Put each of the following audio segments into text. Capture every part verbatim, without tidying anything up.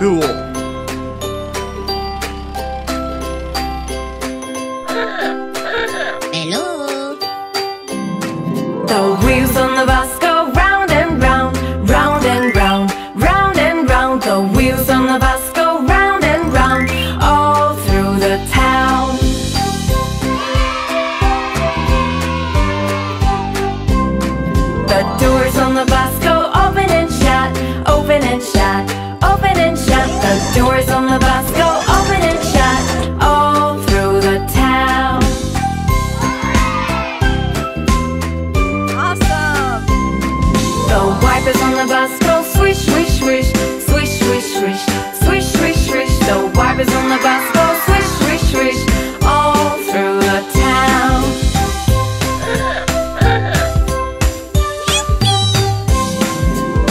cool. Doors on the bus go open and shut all through the town. Awesome! The wipers on the bus go swish, swish, swish, swish, swish, swish, swish, swish, swish. The wipers on the bus go swish, swish, swish all through the town.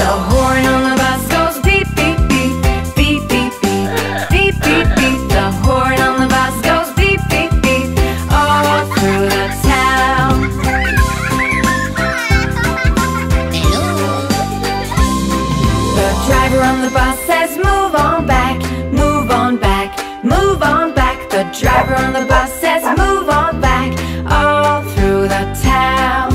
The horn on the bus goes beep, beep, beep, beep, beep. Driver on the bus says move on back all through the town.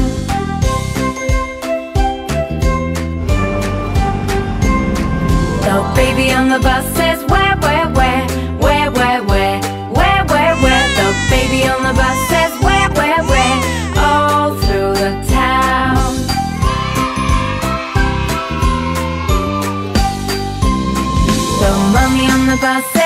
The baby on the bus says where, where, where, where, where, where, where, where, where. The baby on the bus says where, where, where all through the town. The mummy on the bus says